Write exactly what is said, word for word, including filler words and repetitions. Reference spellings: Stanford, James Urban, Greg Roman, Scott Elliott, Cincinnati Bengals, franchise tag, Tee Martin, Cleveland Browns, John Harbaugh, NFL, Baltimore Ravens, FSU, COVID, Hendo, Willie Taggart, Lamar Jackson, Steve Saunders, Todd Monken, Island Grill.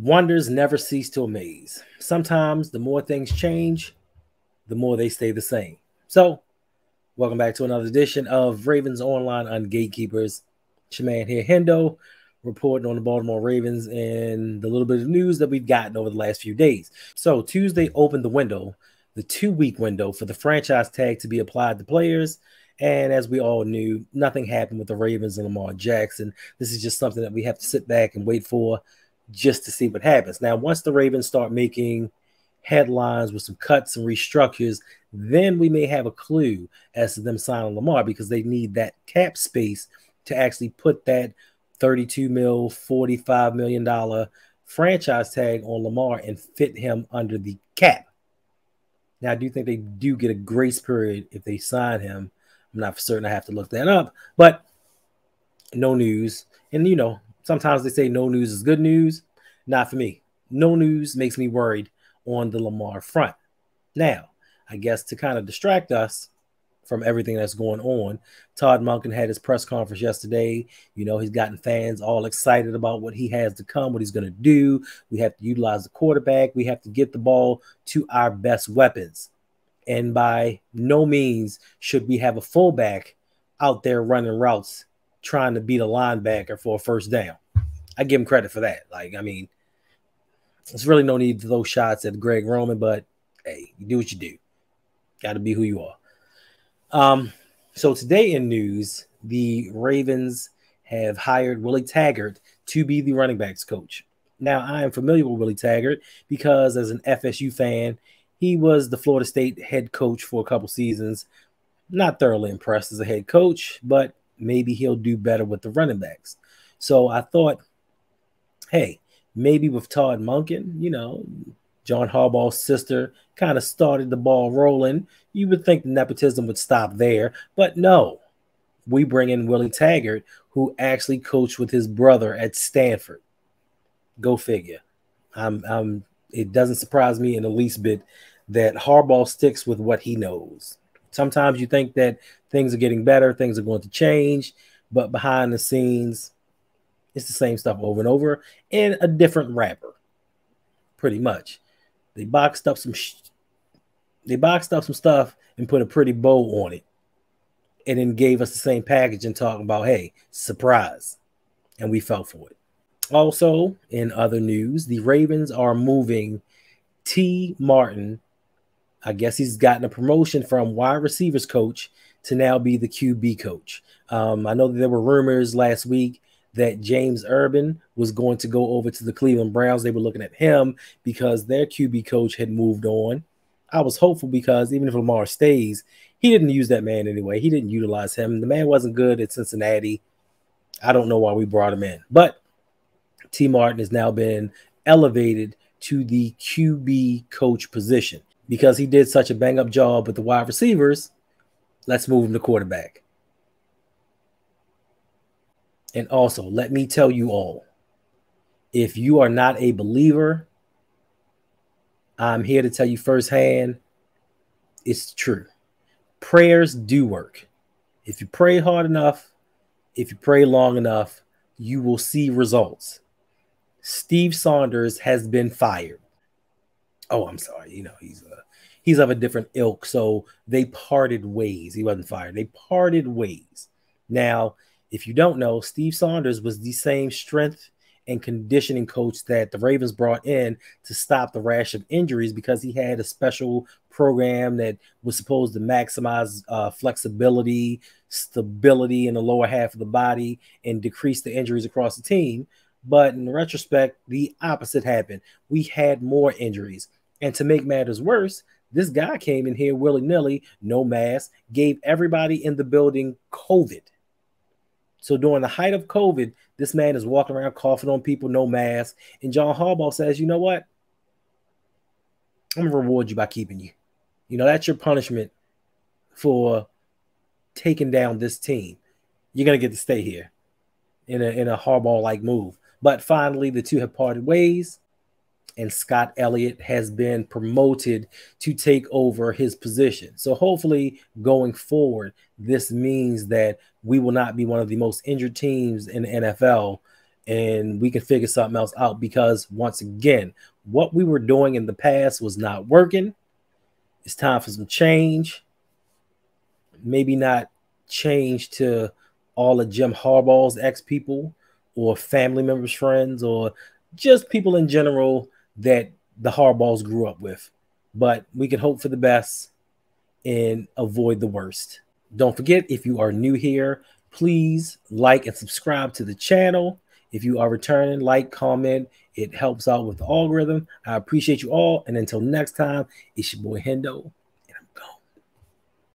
Wonders never cease to amaze. Sometimes the more things change, the more they stay the same. So, welcome back to another edition of Ravens Online on Gatekeepers. It's your man here, Hendo, reporting on the Baltimore Ravens and the little bit of news that we've gotten over the last few days. So, Tuesday opened the window, the two-week window for the franchise tag to be applied to players. And as we all knew, nothing happened with the Ravens and Lamar Jackson. This is just something that we have to sit back and wait for, just to see what happens. Now, once the Ravens start making headlines with some cuts and restructures, then we may have a clue as to them signing Lamar, because they need that cap space to actually put that thirty-two mil, forty-five million dollar franchise tag on Lamar and fit him under the cap. Now, I do think they do get a grace period if they sign him. I'm not for certain. I have to look that up, but no news. And, you know, sometimes they say no news is good news. Not for me. No news makes me worried on the Lamar front. Now, I guess to kind of distract us from everything that's going on, Todd Monken had his press conference yesterday. You know, he's gotten fans all excited about what he has to come, what he's going to do. We have to utilize the quarterback. We have to get the ball to our best weapons. And by no means should we have a fullback out there running routes trying to beat a linebacker for a first down. I give him credit for that. Like, I mean, there's really no need for those shots at Greg Roman, but hey, you do what you do. Got to be who you are. Um, so today in news, the Ravens have hired Willie Taggart to be the running backs coach. Now, I am familiar with Willie Taggart because as an F S U fan, he was the Florida State head coach for a couple seasons. Not thoroughly impressed as a head coach, but maybe he'll do better with the running backs. So I thought, hey, maybe with Todd Monken, you know, John Harbaugh's sister, kind of started the ball rolling. You would think the nepotism would stop there, but no. We bring in Willie Taggart, who actually coached with his brother at Stanford. Go figure. I'm, I'm, it doesn't surprise me in the least bit that Harbaugh sticks with what he knows. Sometimes you think that things are getting better, things are going to change, but behind the scenes, it's the same stuff over and over in a different wrapper, pretty much. They boxed up some, sh they boxed up some stuff and put a pretty bow on it, and then gave us the same package and talking about, hey, surprise, and we fell for it. Also, in other news, the Ravens are moving Tee Martin. I guess he's gotten a promotion from wide receivers coach to now be the Q B coach. Um, I know that there were rumors last week that James Urban was going to go over to the Cleveland Browns. They were looking at him because their Q B coach had moved on. I was hopeful because even if Lamar stays, he didn't use that man anyway. He didn't utilize him. The man wasn't good at Cincinnati. I don't know why we brought him in. But Tee Martin has now been elevated to the Q B coach position. Because he did such a bang-up job with the wide receivers, let's move him to quarterback. And also, let me tell you all, if you are not a believer, I'm here to tell you firsthand, it's true. Prayers do work. If you pray hard enough, if you pray long enough, you will see results. Steve Saunders has been fired. Oh, I'm sorry. You know, he's a, he's of a different ilk. So they parted ways. He wasn't fired. They parted ways. Now, if you don't know, Steve Saunders was the same strength and conditioning coach that the Ravens brought in to stop the rash of injuries, because he had a special program that was supposed to maximize uh, flexibility, stability in the lower half of the body and decrease the injuries across the team. But in retrospect, the opposite happened. We had more injuries. And to make matters worse, this guy came in here willy-nilly, no mask, gave everybody in the building COVID. So during the height of COVID, this man is walking around coughing on people, no mask. And John Harbaugh says, you know what? I'm going to reward you by keeping you. You know, that's your punishment for taking down this team. You're going to get to stay here in a, in a Harbaugh-like move. But finally, the two have parted ways, and Scott Elliott has been promoted to take over his position. So hopefully going forward, this means that we will not be one of the most injured teams in the N F L and we can figure something else out, because once again, what we were doing in the past was not working. It's time for some change. Maybe not change to all of Jim Harbaugh's ex-people or family members, friends, or just people in general that the Harbaughs grew up with. But we can hope for the best and avoid the worst. Don't forget, if you are new here, please like and subscribe to the channel. If you are returning, like, comment. It helps out with the algorithm. I appreciate you all. And until next time, it's your boy Hendo.